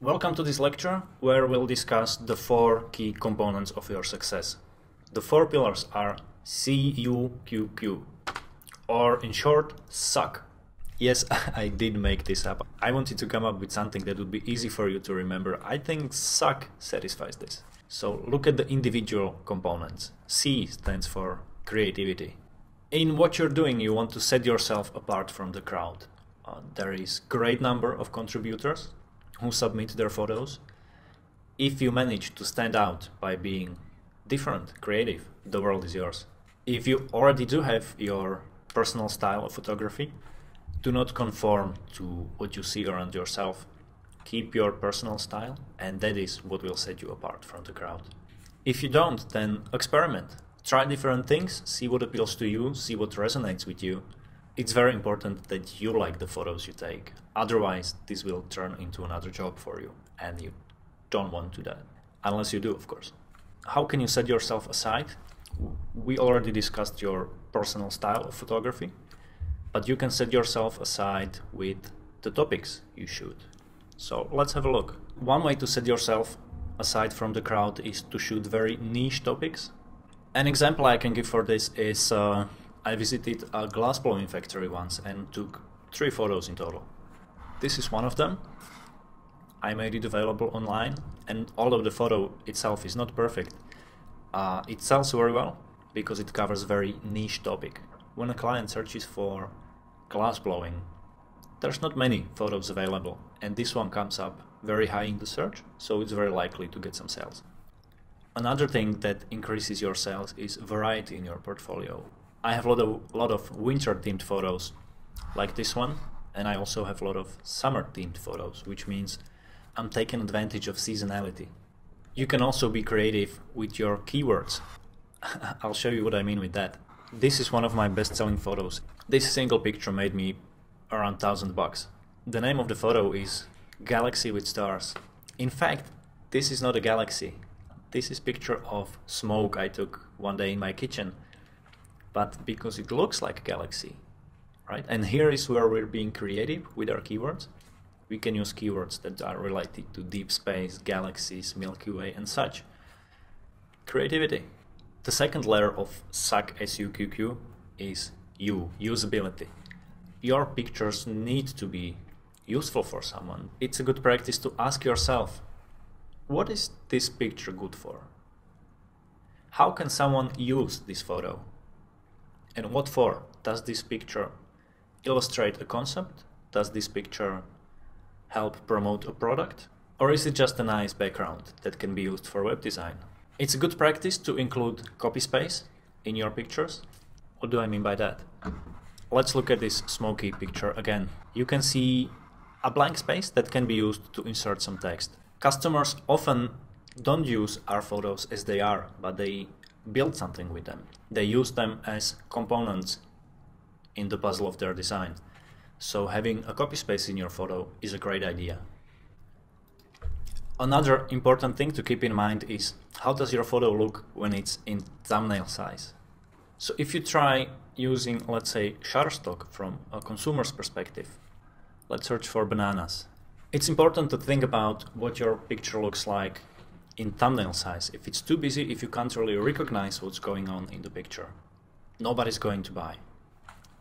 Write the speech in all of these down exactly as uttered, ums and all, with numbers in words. Welcome to this lecture, where we'll discuss the four key components of your success. The four pillars are S U Q Q, or in short, suck. Yes, I did make this up. I wanted to come up with something that would be easy for you to remember. I think suck satisfies this. So look at the individual components. C stands for creativity. In what you're doing, you want to set yourself apart from the crowd. Uh, there is great number of contributors who submit their photos. If you manage to stand out by being different, creative, the world is yours. If you already do have your personal style of photography, do not conform to what you see around yourself. Keep your personal style, and that is what will set you apart from the crowd. If you don't, then experiment. Try different things, see what appeals to you, see what resonates with you. It's very important that you like the photos you take. Otherwise, this will turn into another job for you, and you don't want to do that. Unless you do, of course. How can you set yourself aside? We already discussed your personal style of photography, but you can set yourself aside with the topics you shoot. So let's have a look. One way to set yourself aside from the crowd is to shoot very niche topics. An example I can give for this is uh, I visited a glassblowing factory once and took three photos in total. This is one of them. I made it available online, and although the photo itself is not perfect, uh, it sells very well because it covers a very niche topic. When a client searches for glassblowing, there's not many photos available, and this one comes up very high in the search, so it's very likely to get some sales. Another thing that increases your sales is variety in your portfolio. I have a lot of, lot of winter-themed photos, like this one, and I also have a lot of summer-themed photos, which means I'm taking advantage of seasonality. You can also be creative with your keywords. I'll show you what I mean with that. This is one of my best-selling photos. This single picture made me around thousand bucks. The name of the photo is Galaxy with Stars. In fact, this is not a galaxy. This is a picture of smoke I took one day in my kitchen, but because it looks like a galaxy, right? And here is where we're being creative with our keywords. We can use keywords that are related to deep space, galaxies, Milky Way and such. Creativity. The second layer of SUQQ, S U Q Q, is U, usability. Your pictures need to be useful for someone. It's a good practice to ask yourself, what is this picture good for? How can someone use this photo? And what for? Does this picture illustrate a concept? Does this picture help promote a product? Or is it just a nice background that can be used for web design? It's a good practice to include copy space in your pictures. What do I mean by that? Let's look at this smoky picture again. You can see a blank space that can be used to insert some text. Customers often don't use our photos as they are, but they build something with them. They use them as components in the puzzle of their design. So having a copy space in your photo is a great idea. Another important thing to keep in mind is how does your photo look when it's in thumbnail size. So if you try using, let's say, Shutterstock from a consumer's perspective, let's search for bananas. It's important to think about what your picture looks like in thumbnail size. If it's too busy, if you can't really recognize what's going on in the picture, nobody's going to buy.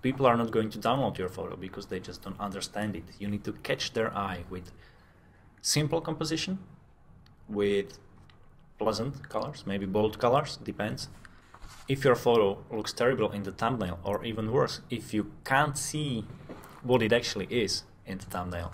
People are not going to download your photo because they just don't understand it. You need to catch their eye with simple composition, with pleasant colors, maybe bold colors, depends. If your photo looks terrible in the thumbnail, or even worse, if you can't see what it actually is in the thumbnail,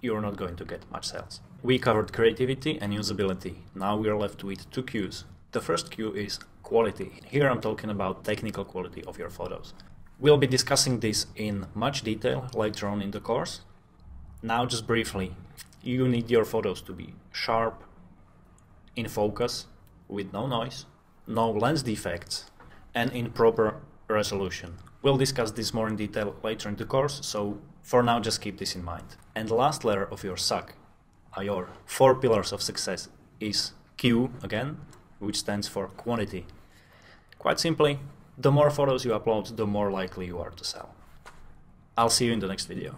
you're not going to get much sales. We covered creativity and usability. Now we are left with two Qs. The first Q is quality. Here I'm talking about technical quality of your photos. We'll be discussing this in much detail later on in the course. Now just briefly, you need your photos to be sharp, in focus, with no noise, no lens defects, and in proper resolution. We'll discuss this more in detail later in the course, so for now just keep this in mind. And the last layer of your SUQQ, your four pillars of success, is Q again, which stands for quantity. Quite simply, the more photos you upload, the more likely you are to sell. I'll see you in the next video.